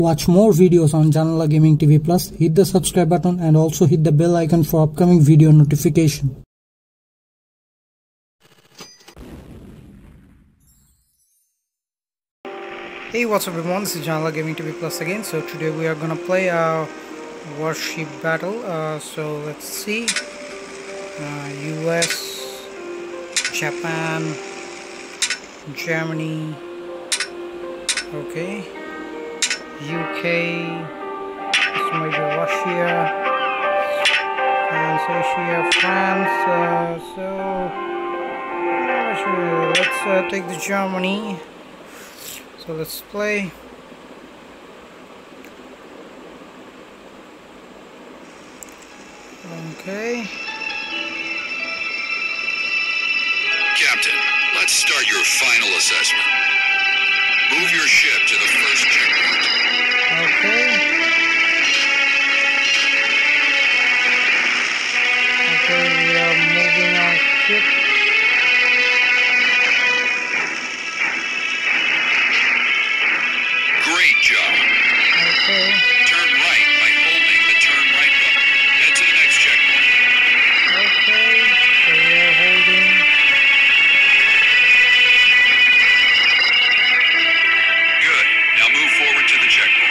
Watch more videos on Janala Gaming TV Plus, hit the subscribe button and also hit the bell icon for upcoming video notification. Hey, what's up everyone, this is Janala Gaming TV Plus again. So today we are gonna play a warship battle. So let's see, US, Japan, Germany, okay, UK, this might be Russia, France. So let's take the Germany. So let's play. Okay. Captain, let's start your final assessment. Move your ship to the first checkpoint. Okay. Okay, we are moving our ship. Great job. Okay. Turn right by holding the turn right button. Head to the next checkpoint. Okay, so we are holding. Good. Now move forward to the checkpoint.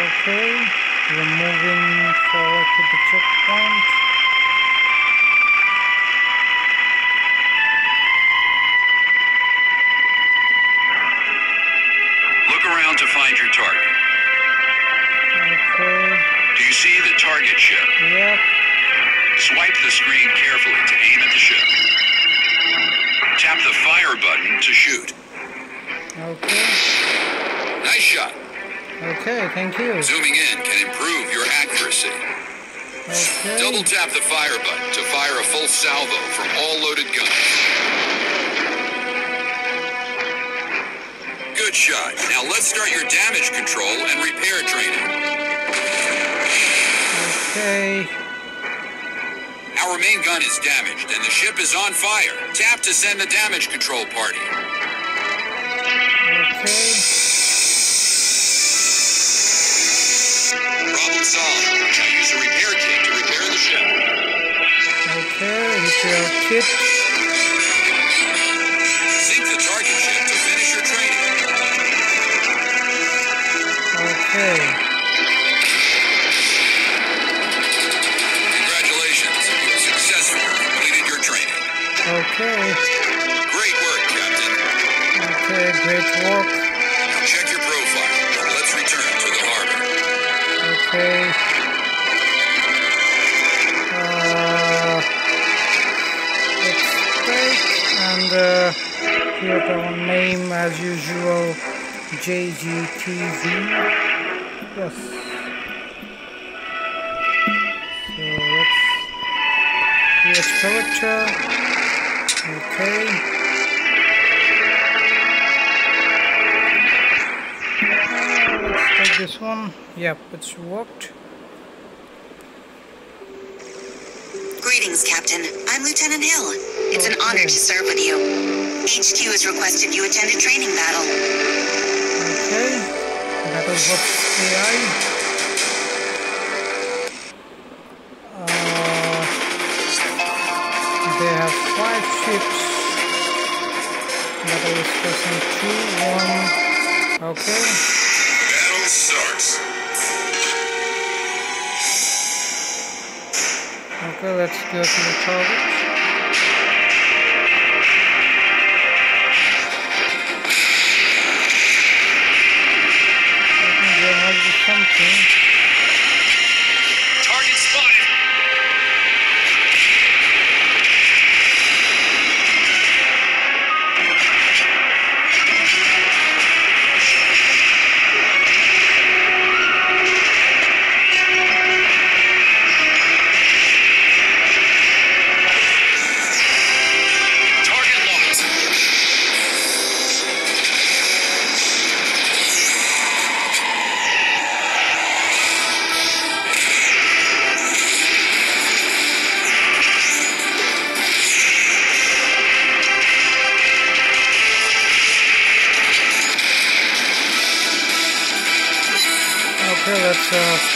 Okay, we're moving forward to the checkpoint. Look around to find your target. Okay. Do you see the target ship? Yep. Swipe the screen carefully to aim at the ship. Tap the fire button to shoot. Okay. Nice shot. Okay, thank you. Zooming in can improve your accuracy. Okay. Double tap the fire button to fire a full salvo from all loaded guns. Good shot. Now let's start your damage control and repair training. Okay. Our main gun is damaged and the ship is on fire. Tap to send the damage control party. Okay. Problem solved. Now use a repair kit to repair the ship. Okay, repair kit. Sink the target ship to finish your training. Okay. Okay. Great work, Captain. Okay, great work. Now check your profile. Now let's return to the harbor. Okay. Let's take and here our name as usual, JGTZ. Yes. So let's character. Okay. Let's take this one. Yep, it's worked. Greetings, Captain. I'm Lieutenant Hill. It's an honor to serve with you. HQ has requested you attend a training battle. Okay. That was Vox AI. They have 5 ships. Battle is pressing 2, 1. Okay. Battle starts. Okay, let's go to the target. I think there must be something.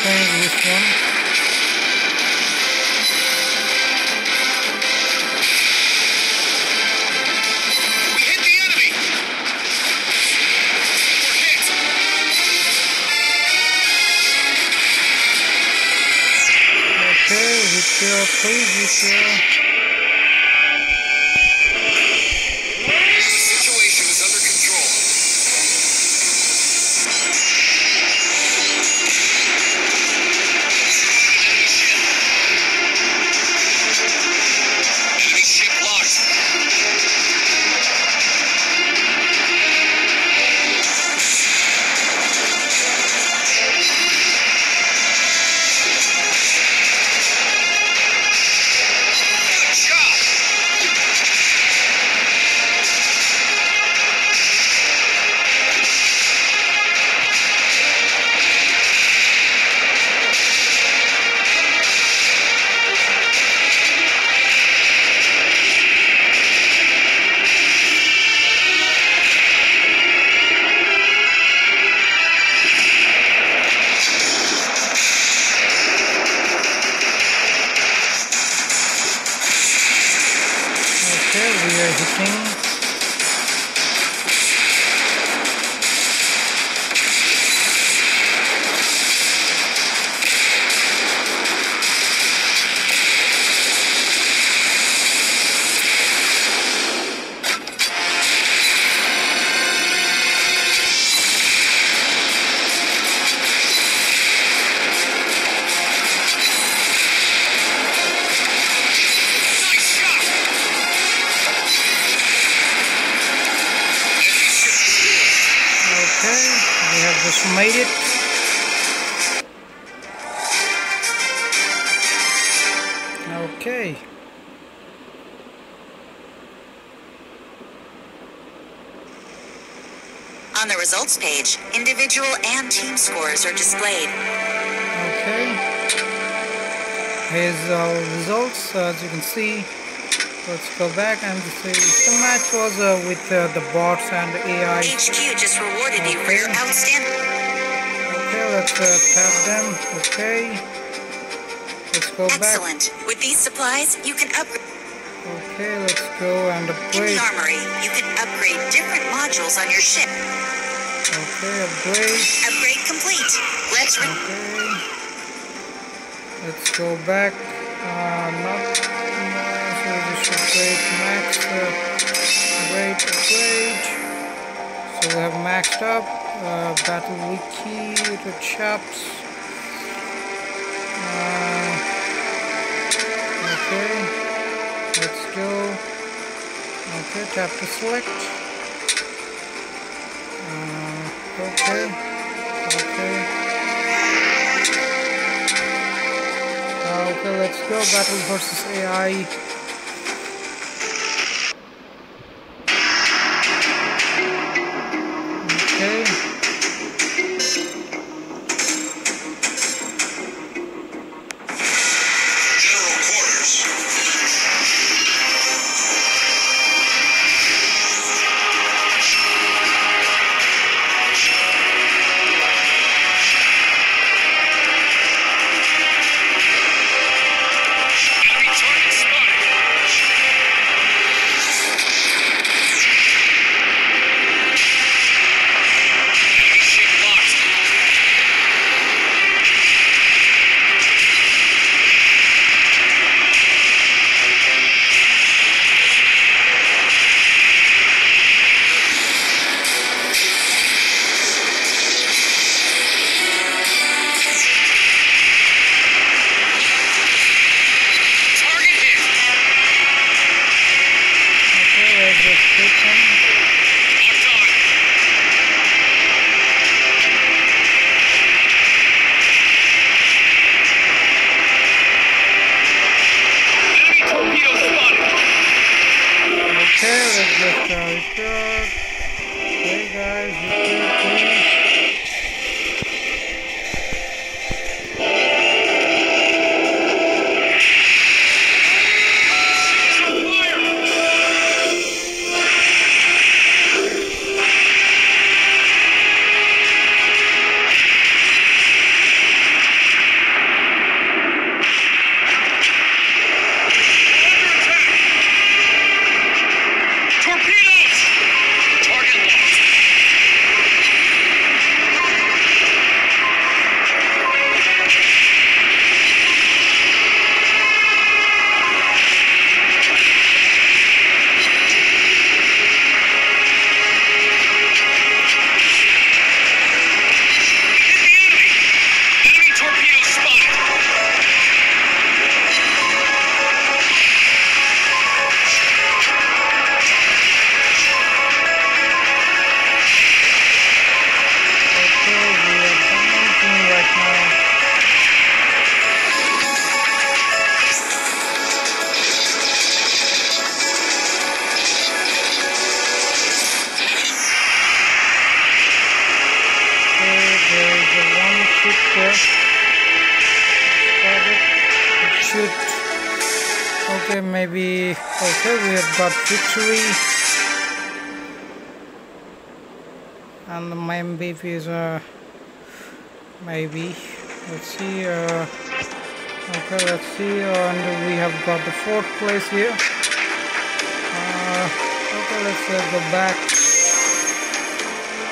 playing this one. We hit the enemy. We're hit. Okay, repair, please repair. Made it. Okay. On the results page, individual and team scores are displayed. Okay. Here's our results. As you can see, let's go back and see. The match was with the bots and the AI. HQ just rewarded you for your outstanding. Okay, let's tap them. Okay. Let's go back. Excellent. With these supplies, you can upgrade. Okay, let's go and upgrade. In the armory, you can upgrade different modules on your ship. Okay, upgrade. Upgrade complete. Let's okay. Let's go back. Not much. So just upgrade max. Upgrade, upgrade. So we have maxed up. Battle wiki to chaps. Okay, let's go. Okay, tap to select. Okay, okay. Okay, let's go. Battle versus AI. shoot. Okay, maybe. Okay, we have got victory. And my MVP is maybe. Let's see. Okay, let's see. And we have got the fourth place here. Okay, let's go back.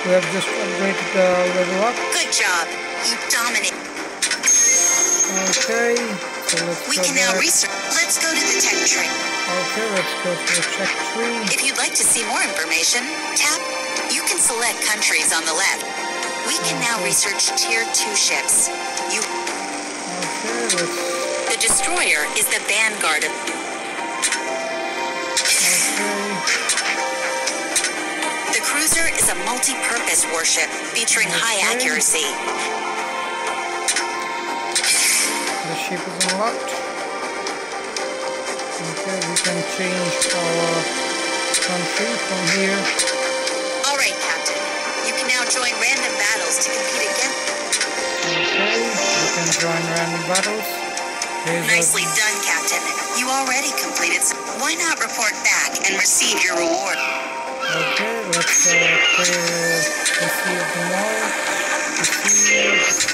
We have just upgraded the level up. Good job. You dominate. Okay, so let's we go can now research. Let's go to the tech tree. Okay, let's go to the tech tree. If you'd like to see more information, tap. You can select countries on the left. We can now research tier 2 ships. You. Okay, let's. The destroyer is the vanguard of. Okay. The cruiser is a multi-purpose warship featuring high accuracy. The ship is unlocked. Okay, we can change our country from here. Alright, Captain. You can now join random battles to compete again. Okay, you can join random battles. Here's nicely done, Captain. You already completed some. Why not report back and receive your reward? Okay, let's clear the field tomorrow. Let's see.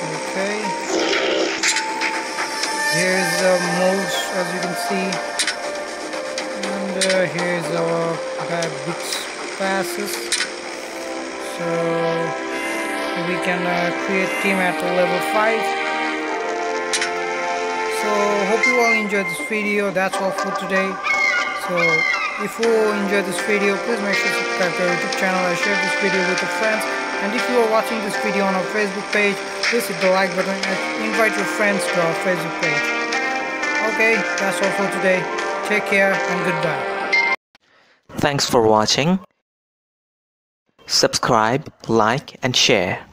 Okay. Here's the modes, as you can see. And here's our bits passes. So we can create team at level 5. So hope you all enjoyed this video. That's all for today. So if you enjoyed this video, please make sure to subscribe to our YouTube channel and share this video with your friends. And if you are watching this video on our Facebook page, please hit the like button and invite your friends to our Facebook page. Okay, that's all for today. Take care and goodbye. Thanks for watching. Subscribe, like and share.